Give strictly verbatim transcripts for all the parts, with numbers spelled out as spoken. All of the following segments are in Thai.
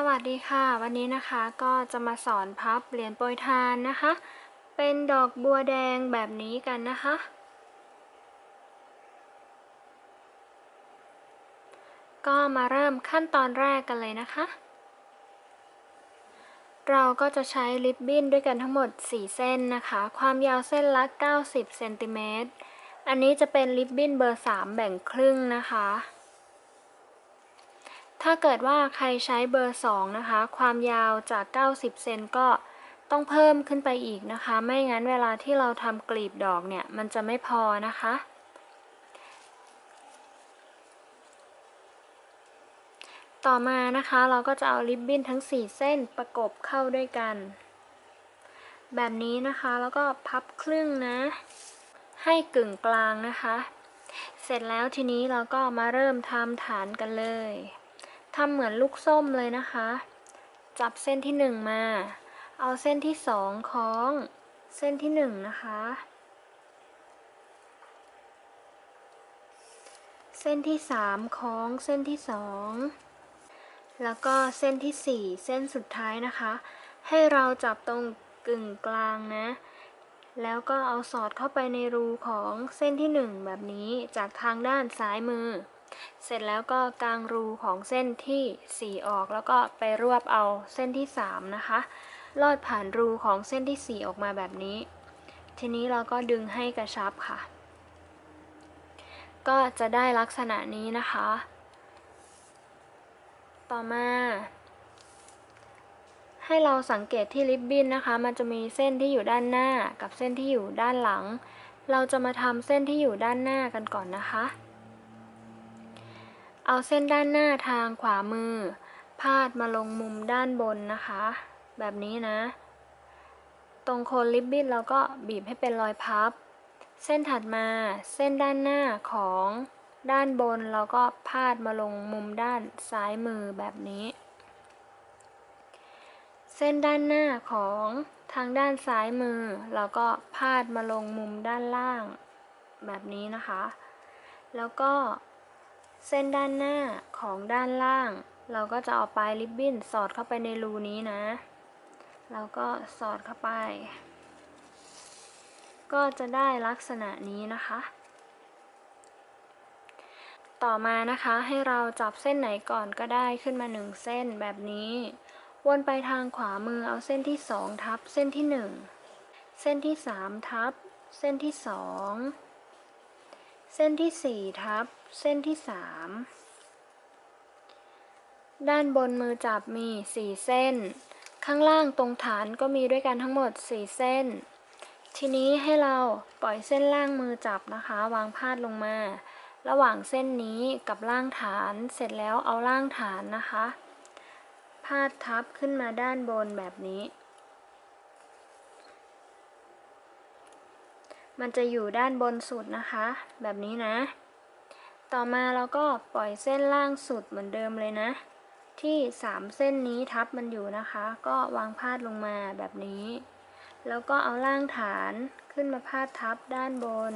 สวัสดีค่ะวันนี้นะคะก็จะมาสอนพับเหรียญโปรยทานนะคะเป็นดอกบัวแดงแบบนี้กันนะคะก็มาเริ่มขั้นตอนแรกกันเลยนะคะเราก็จะใช้ริบบิ้นด้วยกันทั้งหมดสี่เส้นนะคะความยาวเส้นละเก้าสิบเซนติเมตรอันนี้จะเป็นริบบิ้นเบอร์สามแบ่งครึ่งนะคะถ้าเกิดว่าใครใช้เบอร์สองนะคะความยาวจากเก้าสิบเซนก็ต้องเพิ่มขึ้นไปอีกนะคะไม่งั้นเวลาที่เราทำกลีบดอกเนี่ยมันจะไม่พอนะคะต่อมานะคะเราก็จะเอาริบบิ้นทั้งสี่เส้นประกบเข้าด้วยกันแบบนี้นะคะแล้วก็พับครึ่งนะให้กึ่งกลางนะคะเสร็จแล้วทีนี้เราก็มาเริ่มทำฐานกันเลยทำเหมือนลูกส้มเลยนะคะจับเส้นที่หนึ่งมาเอาเส้นที่สองคล้องเส้นที่หนึ่งนะคะเส้นที่สามคล้องเส้นที่สองแล้วก็เส้นที่สี่เส้นสุดท้ายนะคะให้เราจับตรงกึ่งกลางนะแล้วก็เอาสอดเข้าไปในรูของเส้นที่หนึ่งแบบนี้จากทางด้านซ้ายมือเสร็จแล้วก็กางรูของเส้นที่สี่ออกแล้วก็ไปรวบเอาเส้นที่สามนะคะลอดผ่านรูของเส้นที่สี่ออกมาแบบนี้ทีนี้เราก็ดึงให้กระชับค่ะก็จะได้ลักษณะนี้นะคะต่อมาให้เราสังเกตที่ริบบิ้นนะคะมันจะมีเส้นที่อยู่ด้านหน้ากับเส้นที่อยู่ด้านหลังเราจะมาทำเส้นที่อยู่ด้านหน้ากันก่อนนะคะเอาเส้นด้านหน้าทางขวามือพาดมาลงมุมด้านบนนะคะแบบนี้นะตรงโคนริบบิ้นเราก็บีบให้เป็นรอยพับเส้นถัดมาเส้นด้านหน้าของด้านบนเราก็พาดมาลงมุมด้านซ้ายมือแบบนี้เส้นด้านหน้าของทางด้านซ้ายมือเราก็พาดมาลงมุมด้านล่างแบบนี้นะคะแล้วก็เส้นด้านหน้าของด้านล่างเราก็จะเอาปลายริบบิ้นสอดเข้าไปในรูนี้นะเราก็สอดเข้าไปก็จะได้ลักษณะนี้นะคะต่อมานะคะให้เราจับเส้นไหนก่อนก็ได้ขึ้นมาหนึ่งเส้นแบบนี้วนไปทางขวามือเอาเส้นที่สองทับเส้นที่หนึ่งเส้นที่สามทับเส้นที่สองเส้นที่สี่ทับเส้นที่สามด้านบนมือจับมีสี่เส้นข้างล่างตรงฐานก็มีด้วยกันทั้งหมดสี่เส้นทีนี้ให้เราปล่อยเส้นล่างมือจับนะคะวางพาดลงมาระหว่างเส้นนี้กับล่างฐานเสร็จแล้วเอาล่างฐานนะคะพาดทับขึ้นมาด้านบนแบบนี้มันจะอยู่ด้านบนสุดนะคะแบบนี้นะต่อมาเราก็ปล่อยเส้นล่างสุดเหมือนเดิมเลยนะที่สามเส้นนี้ทับมันอยู่นะคะก็วางพาดลงมาแบบนี้แล้วก็เอาล่างฐานขึ้นมาพาดทับด้านบน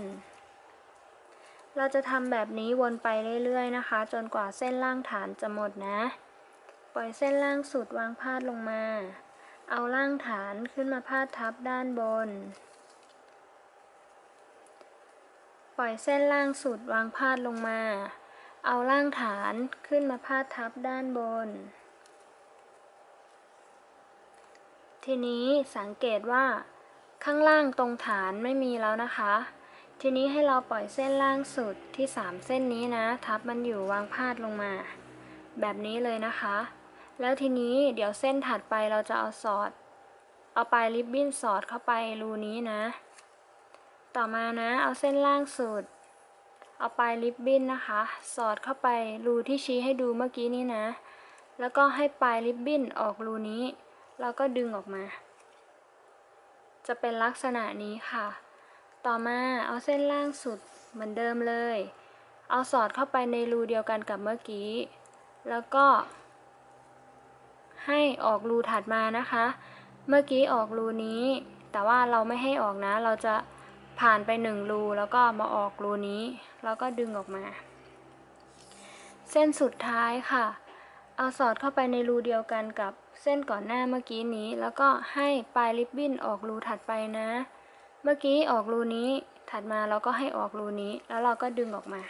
เราจะทำแบบนี้วนไปเรื่อยๆนะคะจนกว่าเส้นล่างฐานจะหมดนะปล่อยเส้นล่างสุดวางพาดลงมาเอาล่างฐานขึ้นมาพาดทับด้านบนปล่อยเส้นล่างสุดวางพาดลงมาเอาล่างฐานขึ้นมาพาดทับด้านบนทีนี้สังเกตว่าข้างล่างตรงฐานไม่มีแล้วนะคะทีนี้ให้เราปล่อยเส้นล่างสุดที่สามเส้นนี้นะทับมันอยู่วางพาดลงมาแบบนี้เลยนะคะแล้วทีนี้เดี๋ยวเส้นถัดไปเราจะเอาสอดเอาปลายริบบิ้นสอดเข้าไปรูนี้นะต่อมานะเอาเส้นล่างสุดเอาปลายริบบิ้นนะคะสอดเข้าไปรูที่ชี้ให้ดูเมื่อกี้นี้นะแล้วก็ให้ปลายริบบิ้นออกรูนี้เราก็ดึงออกมาจะเป็นลักษณะนี้ค่ะต่อมาเอาเส้นล่างสุดเหมือนเดิมเลยเอาสอดเข้าไปในรูเดียวกันกับเมื่อกี้แล้วก็ให้ออกรูถัดมานะคะเมื่อกี้ออกรูนี้แต่ว่าเราไม่ให้ออกนะเราจะผ่านไปหนึ่งรูแล้วก็มาออกรูนี้แล้วก็ดึงออกมาเส้นสุดท้ายค่ะ เอาสอดเข้าไปในรูเดียวกันกับเส้นก่อนหน้าเมื่อกี้นี้แล้วก็ให้ปลายริบบิ้นออกรูถัดไปนะเมื่อกี้ออกรูนี้ถัดมาเราก็ให้ออกรูนี้แล้วเราก็ดึงออกมา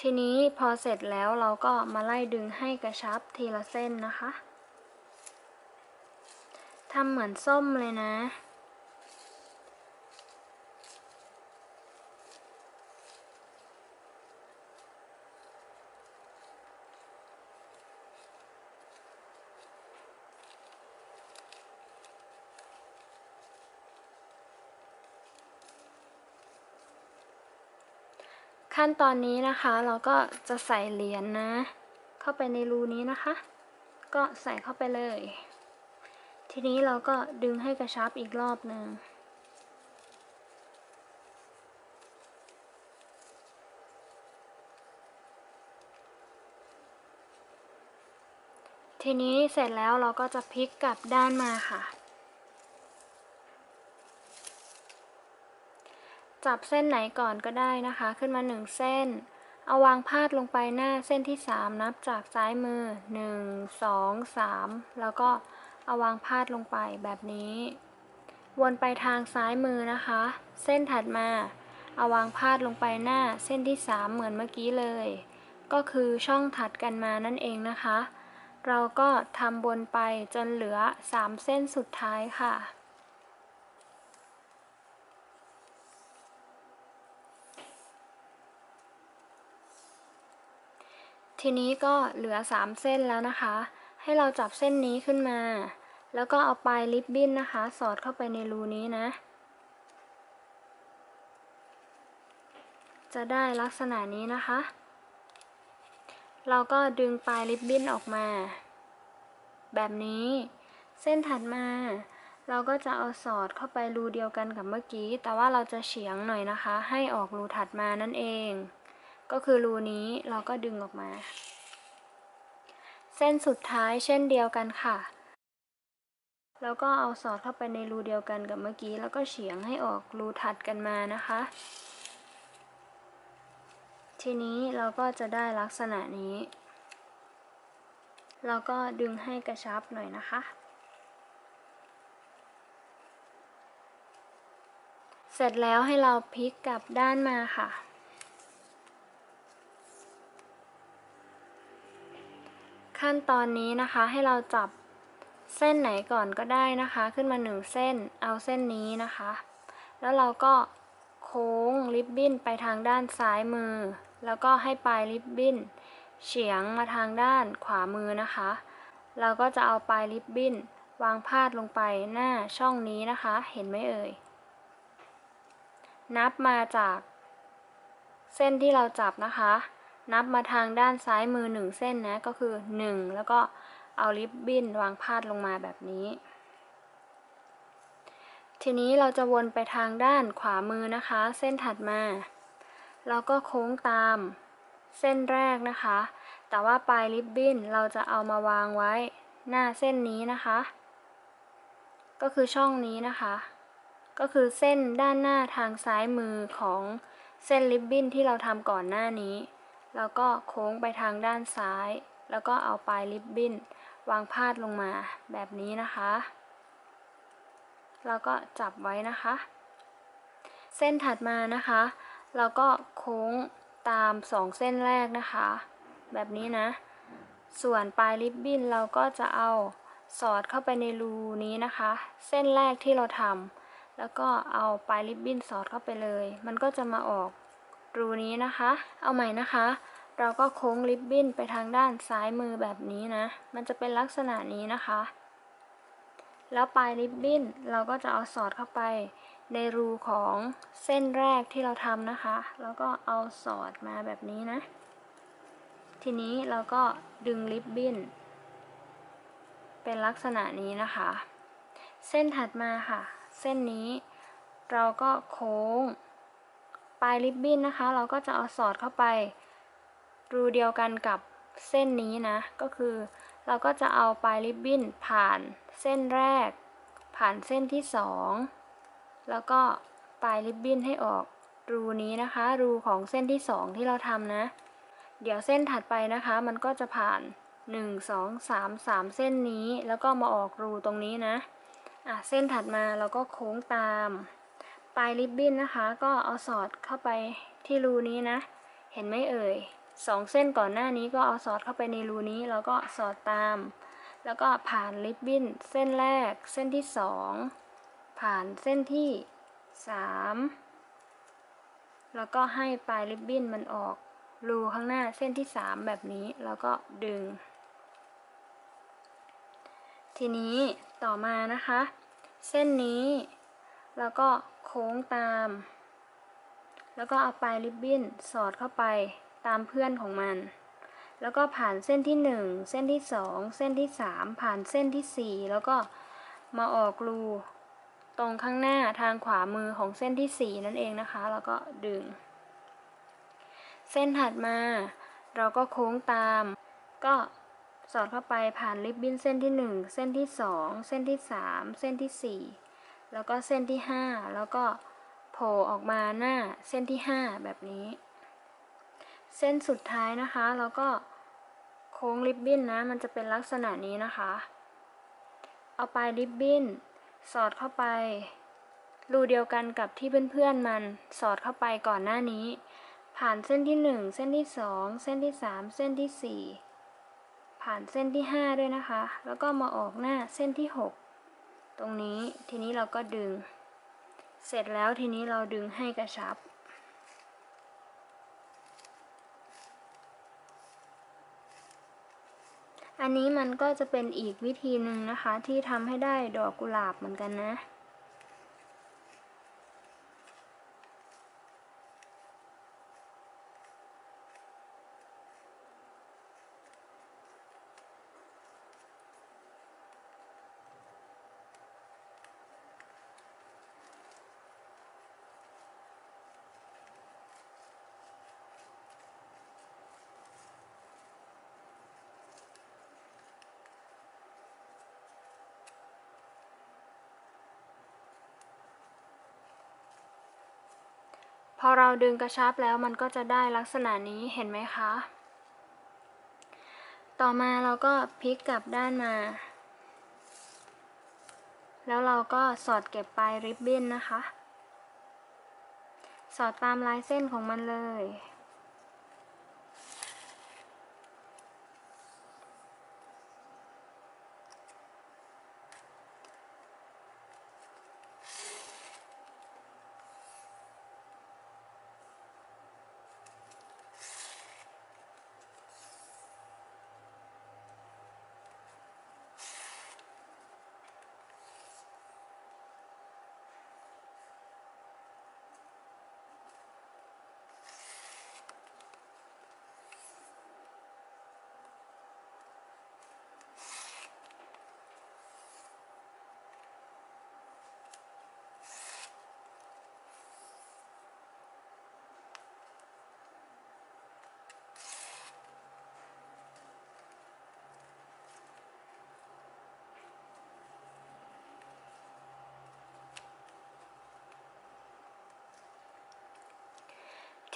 ทีนี้พอเสร็จแล้วเราก็มาไล่ดึงให้กระชับทีละเส้นนะคะทำเหมือนส้มเลยนะขั้นตอนนี้นะคะเราก็จะใส่เหรียญ นะเข้าไปในรูนี้นะคะก็ใส่เข้าไปเลยทีนี้เราก็ดึงให้กระชับอีกรอบหนึ่งทีนี้เสร็จแล้วเราก็จะพลิกกลับด้านมาค่ะจับเส้นไหนก่อนก็ได้นะคะขึ้นมาหนึ่งเส้นเอาวางพาดลงไปหน้าเส้นที่สามนับจากซ้ายมือหนึ่ง สอง สามแล้วก็เอาวางพาดลงไปแบบนี้วนไปทางซ้ายมือนะคะเส้นถัดมาเอาวางพาดลงไปหน้าเส้นที่สามเหมือนเมื่อกี้เลยก็คือช่องถัดกันมานั่นเองนะคะเราก็ทำวนไปจนเหลือสามเส้นสุดท้ายค่ะทีนี้ก็เหลือสามเส้นแล้วนะคะให้เราจับเส้นนี้ขึ้นมาแล้วก็เอาปลายริบบิ้นนะคะสอดเข้าไปในรูนี้นะจะได้ลักษณะนี้นะคะเราก็ดึงปลายริบบิ้นออกมาแบบนี้เส้นถัดมาเราก็จะเอาสอดเข้าไปรูเดียวกันกับเมื่อกี้แต่ว่าเราจะเฉียงหน่อยนะคะให้ออกรูถัดมานั่นเองก็คือรูนี้เราก็ดึงออกมาเส้นสุดท้ายเช่นเดียวกันค่ะแล้วก็เอาสอดเข้าไปในรูเดียวกันกับเมื่อกี้แล้วก็เฉียงให้ออกรูถัดกันมานะคะทีนี้เราก็จะได้ลักษณะนี้เราก็ดึงให้กระชับหน่อยนะคะเสร็จแล้วให้เราพลิกกลับด้านมาค่ะขั้นตอนนี้นะคะให้เราจับเส้นไหนก่อนก็ได้นะคะขึ้นมาหนึ่งเส้นเอาเส้นนี้นะคะแล้วเราก็โค้งริบบิ้นไปทางด้านซ้ายมือแล้วก็ให้ปลายริบบิ้นเฉียงมาทางด้านขวามือนะคะเราก็จะเอาปลายริบบิ้นวางพาดลงไปหน้าช่องนี้นะคะเห็นไหมเอ่ยนับมาจากเส้นที่เราจับนะคะนับมาทางด้านซ้ายมือหนึ่งเส้นนะก็คือหนึ่งแล้วก็เอาริบบิ้นวางพาดลงมาแบบนี้ทีนี้เราจะวนไปทางด้านขวามือนะคะเส้นถัดมาเราก็โค้งตามเส้นแรกนะคะแต่ว่าปลายริบบิ้นเราจะเอามาวางไว้หน้าเส้นนี้นะคะก็คือช่องนี้นะคะก็คือเส้นด้านหน้าทางซ้ายมือของเส้นริบบิ้นที่เราทำก่อนหน้านี้แล้วก็โค้งไปทางด้านซ้ายแล้วก็เอาปลายริบบิ้นวางพาดลงมาแบบนี้นะคะแล้วก็จับไว้นะคะเส้นถัดมานะคะเราก็โค้งตามสองเส้นแรกนะคะแบบนี้นะส่วนปลายริบบิ้นเราก็จะเอาสอดเข้าไปในรูนี้นะคะเส้นแรกที่เราทำแล้วก็เอาปลายริบบิ้นสอดเข้าไปเลยมันก็จะมาออกรูนี้นะคะเอาใหม่นะคะเราก็โค้งริบบิ้นไปทางด้านซ้ายมือแบบนี้นะมันจะเป็นลักษณะนี้นะคะแล้วปลายริบบิ้นเราก็จะเอาสอดเข้าไปในรูของเส้นแรกที่เราทำนะคะแล้วก็เอาสอดมาแบบนี้นะทีนี้เราก็ดึงริบบิ้นเป็นลักษณะนี้นะคะเส้นถัดมาค่ะเส้นนี้เราก็โค้งปลายริบบิ้นนะคะเราก็จะเอาสอดเข้าไปรูเดียวกันกับเส้นนี้นะก็คือเราก็จะเอาปลายริบบิ้นผ่านเส้นแรกผ่านเส้นที่สองแล้วก็ปลายริบบิ้นให้ออก รูนี้นะคะรูของเส้นที่สองที่เราทำนะเดี๋ยวเส้นถัดไปนะคะมันก็จะผ่านหนึ่ง สอง สาม สามเส้นนี้แล้วก็มาออกรูตรงนี้นะอ่ะเส้นถัดมาเราก็โค้งตามปลายริบบิ้นนะคะก็เอาสอดเข้าไปที่รูนี้นะเห็นไหมเอ่ยสองเส้นก่อนหน้านี้ก็เอาสอดเข้าไปในรูนี้แล้วก็สอดตามแล้วก็ผ่านริบบิ้นเส้นแรกเส้นที่สองผ่านเส้นที่สามแล้วก็ให้ปลายริบบิ้นมันออกรูข้างหน้าเส้นที่สามแบบนี้แล้วก็ดึงทีนี้ต่อมานะคะเส้นนี้แล้วก็โค้งตามแล้วก็เอาปลายริบบิ้นสอดเข้าไปตามเพื่อนของมันแล้วก็ผ่านเส้นที่หนึ่งเส้นที่สองเส้นที่สามผ่านเส้นที่สี่แล้วก็มาออกรูตรงข้างหน้าทางขวามือของเส้นที่สี่นั่นเองนะคะแล้วก็ดึงเส้นถัดมาเราก็โค้งตามก็สอดเข้าไปผ่านริบบิ้นเส้นที่หนึ่งเส้นที่สองเส้นที่สามเส้นที่สี่แล้วก็เส้นที่ห้าแล้วก็โผล่ออกมาหน้าเส้นที่ห้าแบบนี้เส้นสุดท้ายนะคะแล้วก็โค้งริบบิ้นนะมันจะเป็นลักษณะนี้นะคะเอาปลายริบบิ้นสอดเข้าไปรูเดียวกันกับที่เพื่อนๆมันสอดเข้าไปก่อนหน้านี้ผ่านเส้นที่หนึ่งเส้นที่สองเส้นที่สามเส้นที่สี่ผ่านเส้นที่ห้าด้วยนะคะแล้วก็มาออกหน้าเส้นที่หกตรงนี้ทีนี้เราก็ดึงเสร็จแล้วทีนี้เราดึงให้กระชับอันนี้มันก็จะเป็นอีกวิธีหนึ่งนะคะที่ทำให้ได้ดอกกุหลาบเหมือนกันนะพอเราดึงกระชับแล้วมันก็จะได้ลักษณะนี้เห็นไหมคะต่อมาเราก็พลิกกลับด้านมาแล้วเราก็สอดเก็บปลายริบบิ้นนะคะสอดตามลายเส้นของมันเลย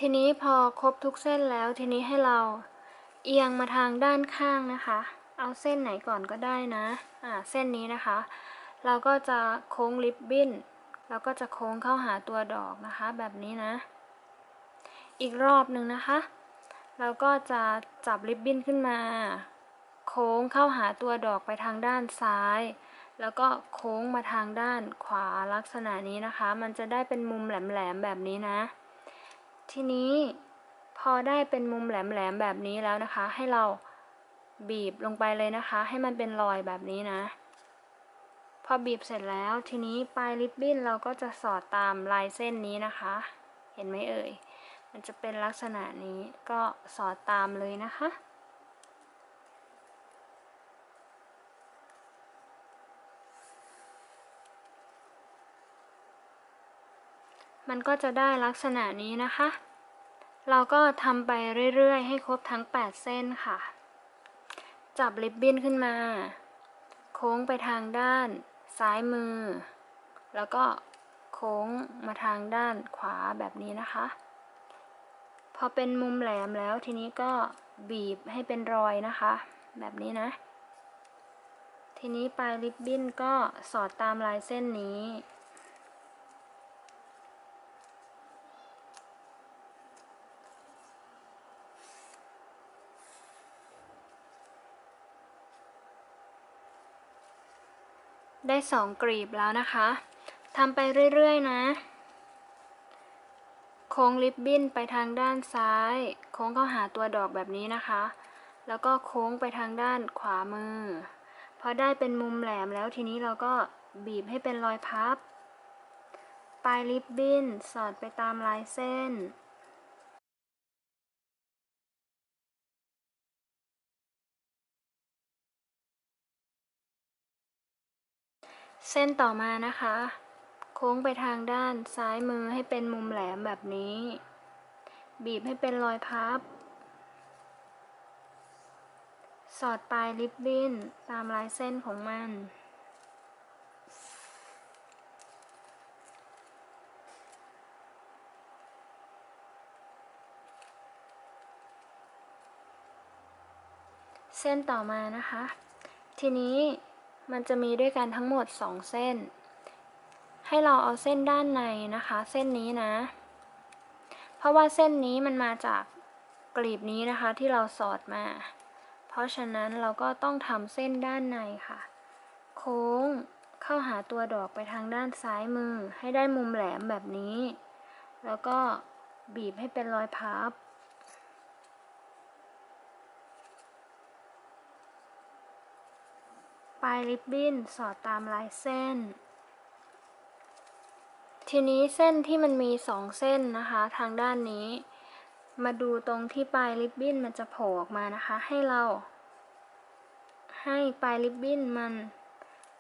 ทีนี้พอครบทุกเส้นแล้วทีนี้ให้เราเอียงมาทางด้านข้างนะคะเอาเส้นไหนก่อนก็ได้นะอ่าเส้นนี้นะคะเราก็จะโค้งริบบิ้นแล้วก็จะโค้งเข้าหาตัวดอกนะคะแบบนี้นะอีกรอบหนึ่งนะคะเราก็จะจับริบบิ้นขึ้นมาโค้งเข้าหาตัวดอกไปทางด้านซ้ายแล้วก็โค้งมาทางด้านขวาลักษณะนี้นะคะมันจะได้เป็นมุมแหลมๆแบบนี้นะทีนี้พอได้เป็นมุมแหลมๆแบบนี้แล้วนะคะให้เราบีบลงไปเลยนะคะให้มันเป็นรอยแบบนี้นะพอบีบเสร็จแล้วทีนี้ปลายริบบิ้นเราก็จะสอดตามลายเส้นนี้นะคะเห็นไหมเอ่ยมันจะเป็นลักษณะนี้ก็สอดตามเลยนะคะมันก็จะได้ลักษณะนี้นะคะเราก็ทำไปเรื่อยๆให้ครบทั้งแปดเส้นค่ะจับริบบิ้นขึ้นมาโค้งไปทางด้านซ้ายมือแล้วก็ โค้งมาทางด้านขวาแบบนี้นะคะพอเป็นมุมแหลมแล้วทีนี้ก็บีบให้เป็นรอยนะคะแบบนี้นะทีนี้ปลายริบบิ้นก็สอดตามลายเส้นนี้ได้สองกลีบแล้วนะคะทำไปเรื่อยๆนะโค้งริบบิ้นไปทางด้านซ้ายโค้งเข้าหาตัวดอกแบบนี้นะคะแล้วก็โค้งไปทางด้านขวามือพอได้เป็นมุมแหลมแล้วทีนี้เราก็บีบให้เป็นรอยพับปลายริบบิ้นสอดไปตามลายเส้นเส้นต่อมานะคะโค้งไปทางด้านซ้ายมือให้เป็นมุมแหลมแบบนี้บีบให้เป็นรอยพับสอดปลายริบบิ้นตามลายเส้นของมันเส้นต่อมานะคะทีนี้มันจะมีด้วยกันทั้งหมดสองเส้นให้เราเอาเส้นด้านในนะคะเส้นนี้นะเพราะว่าเส้นนี้มันมาจากกลีบนี้นะคะที่เราสอดมาเพราะฉะนั้นเราก็ต้องทำเส้นด้านในค่ะโค้งเข้าหาตัวดอกไปทางด้านซ้ายมือให้ได้มุมแหลมแบบนี้แล้วก็บีบให้เป็นรอยพับปลายริบบิ้นสอดตามลายเส้นทีนี้เส้นที่มันมีสองเส้นนะคะทางด้านนี้มาดูตรงที่ปลายริบบิ้นมันจะโผล่ออกมานะคะให้เราให้ปลายริบบิ้นมัน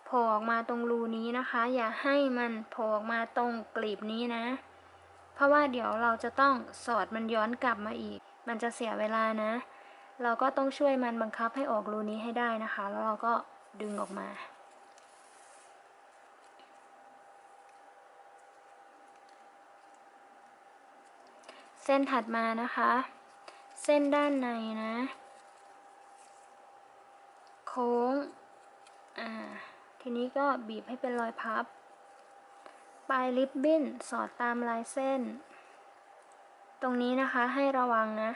โผล่ออกมาตรงรูนี้นะคะอย่าให้มันโผล่ออกมาตรงกลีบนี้นะเพราะว่าเดี๋ยวเราจะต้องสอดมันย้อนกลับมาอีกมันจะเสียเวลานะเราก็ต้องช่วยมันบังคับให้ออกรูนี้ให้ได้นะคะแล้วเราก็ดึงออกมาเส้นถัดมานะคะเส้นด้านในนะโค้งอ่าทีนี้ก็บีบให้เป็นรอยพับปลายริบบิ้นสอดตามลายเส้นตรงนี้นะคะให้ระวังนะ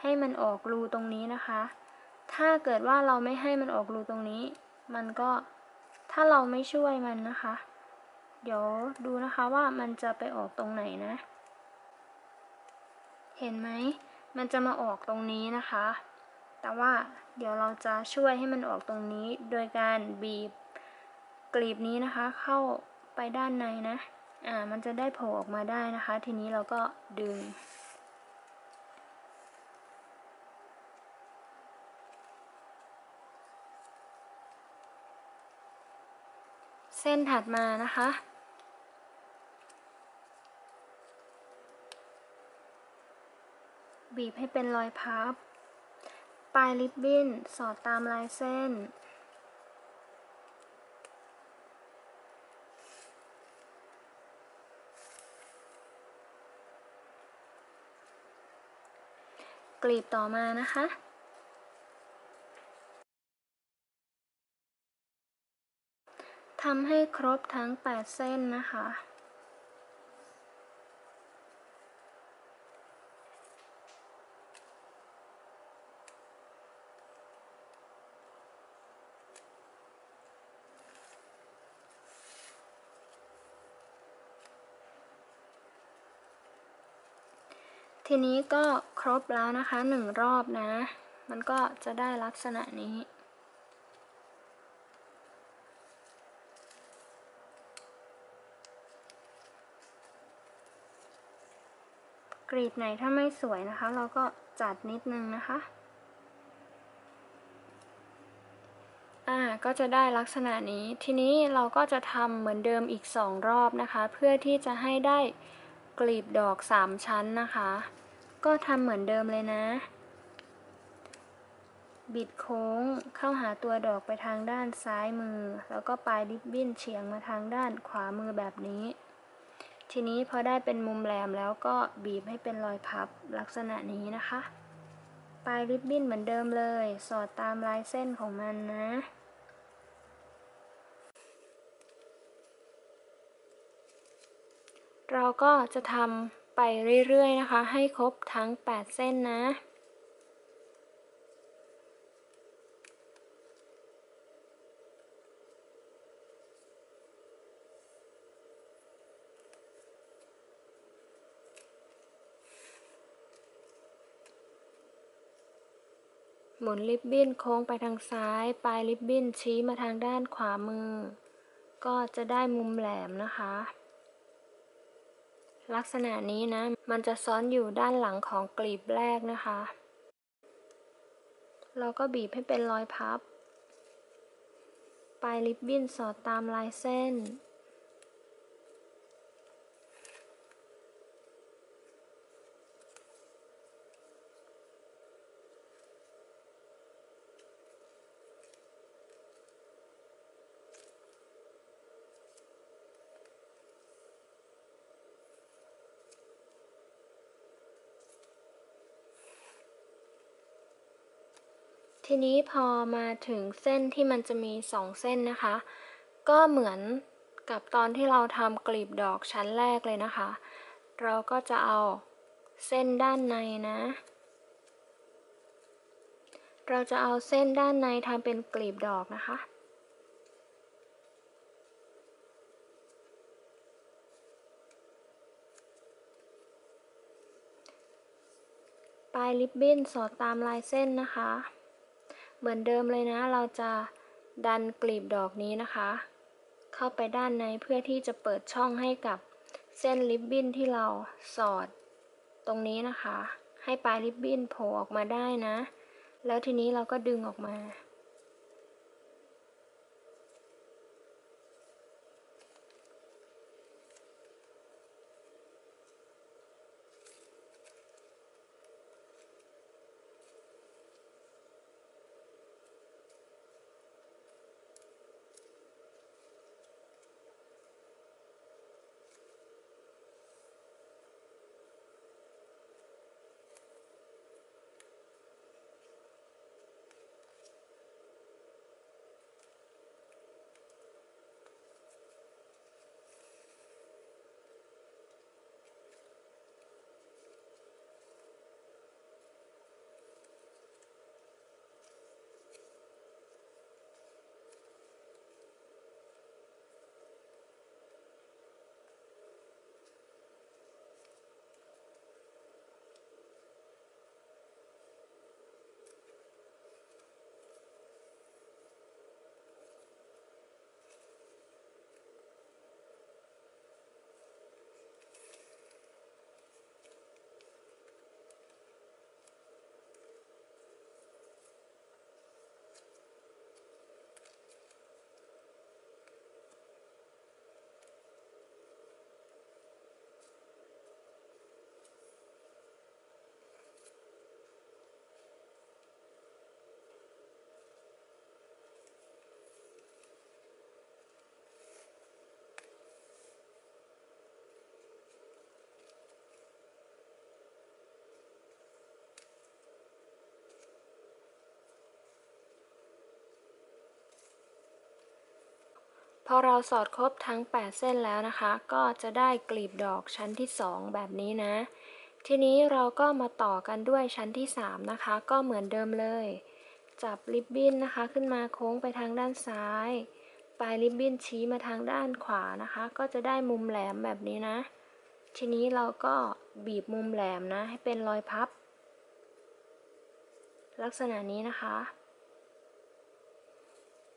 ให้มันออกรูตรงนี้นะคะถ้าเกิดว่าเราไม่ให้มันออกรูตรงนี้มันก็ถ้าเราไม่ช่วยมันนะคะเดี๋ยวดูนะคะว่ามันจะไปออกตรงไหนนะเห็นไหมมันจะมาออกตรงนี้นะคะแต่ว่าเดี๋ยวเราจะช่วยให้มันออกตรงนี้โดยการบีบกลีบนี้นะคะเข้าไปด้านในนะอ่ามันจะได้โผล่ออกมาได้นะคะทีนี้เราก็ดึงเส้นถัดมานะคะบีบให้เป็นรอยพับปลายริบบิ้นสอดตามลายเส้นกลีบต่อมานะคะทำให้ครบทั้งแปดเส้นนะคะทีนี้ก็ครบแล้วนะคะหนึ่งรอบนะมันก็จะได้ลักษณะนี้กลีบไหนถ้าไม่สวยนะคะเราก็จัดนิดนึงนะคะอ่าก็จะได้ลักษณะนี้ทีนี้เราก็จะทำเหมือนเดิมอีกสองรอบนะคะเพื่อที่จะให้ได้กลีบดอกสามชั้นนะคะก็ทำเหมือนเดิมเลยนะบิดโค้งเข้าหาตัวดอกไปทางด้านซ้ายมือแล้วก็ปลายริบบิ้นเฉียงมาทางด้านขวามือแบบนี้ ทีนี้พอได้เป็นมุมแหลมแล้วก็บีบให้เป็นรอยพับลักษณะนี้นะคะปลายริบบิ้นเหมือนเดิมเลยสอดตามลายเส้นของมันนะเราก็จะทำไปเรื่อยๆนะคะให้ครบทั้งแปดเส้นนะหมุนริบบิ้นโค้งไปทางซ้ายปลายริบบิ้นชี้มาทางด้านขวามือก็จะได้มุมแหลมนะคะลักษณะนี้นะมันจะซ้อนอยู่ด้านหลังของกลีบแรกนะคะเราก็บีบให้เป็นรอยพับปลายริบบิ้นสอดตามลายเส้นทีนี้พอมาถึงเส้นที่มันจะมีสองเส้นนะคะก็เหมือนกับตอนที่เราทำกลีบดอกชั้นแรกเลยนะคะเราก็จะเอาเส้นด้านในนะเราจะเอาเส้นด้านในทำเป็นกลีบดอกนะคะปลายริบบิ้นสอดตามลายเส้นนะคะเหมือนเดิมเลยนะเราจะดันกลีบดอกนี้นะคะเข้าไปด้านในเพื่อที่จะเปิดช่องให้กับเส้นริบบิ้นที่เราสอดตรงนี้นะคะให้ปลายริบบิ้นโผล่ออกมาได้นะแล้วทีนี้เราก็ดึงออกมาพอเราสอดครบทั้งแปดเส้นแล้วนะคะก็จะได้กลีบดอกชั้นที่สองแบบนี้นะทีนี้เราก็มาต่อกันด้วยชั้นที่สามนะคะก็เหมือนเดิมเลยจับริบบิ้นนะคะขึ้นมาโค้งไปทางด้านซ้ายปลายริบบิ้นชี้มาทางด้านขวานะคะก็จะได้มุมแหลมแบบนี้นะทีนี้เราก็บีบมุมแหลมนะให้เป็นรอยพับลักษณะนี้นะคะ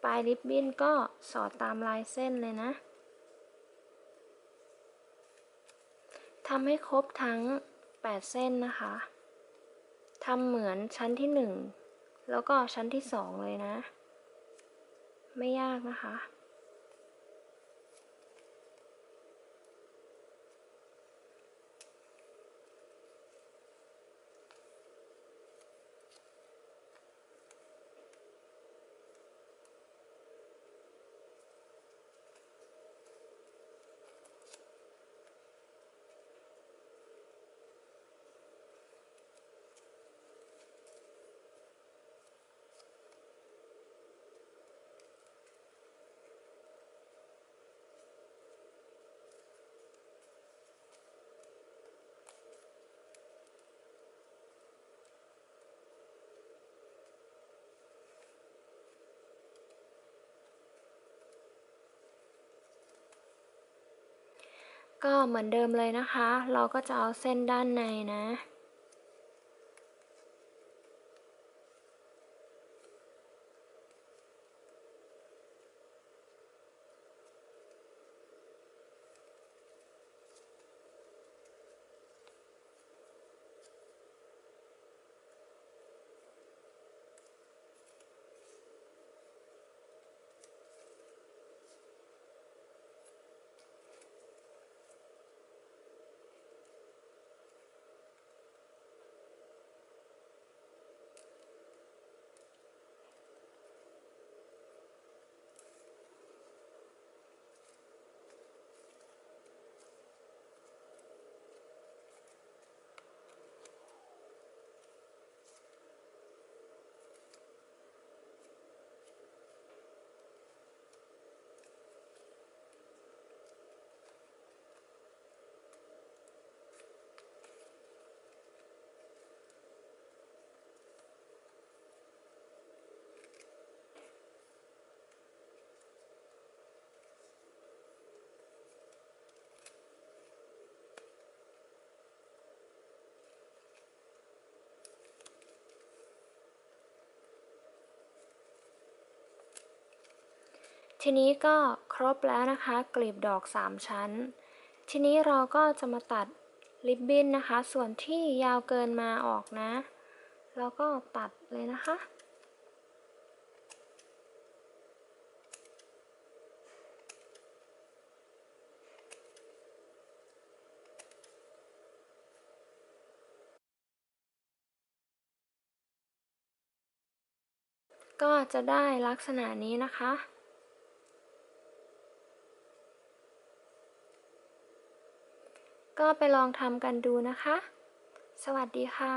ปลายริบบิ้นก็สอดตามลายเส้นเลยนะทำให้ครบทั้งแปดเส้นนะคะทำเหมือนชั้นที่หนึ่งแล้วก็ชั้นที่สองเลยนะไม่ยากนะคะ ก็เหมือนเดิมเลยนะคะเราก็จะเอาเส้นด้านในนะทีนี้ก็ครบแล้วนะคะกลีบดอกสามชั้นทีนี้เราก็จะมาตัดริบบิ้นนะคะส่วนที่ยาวเกินมาออกนะแล้วก็ตัดเลยนะคะก็จะได้ลักษณะนี้นะคะก็ไปลองทำกันดูนะคะสวัสดีค่ะ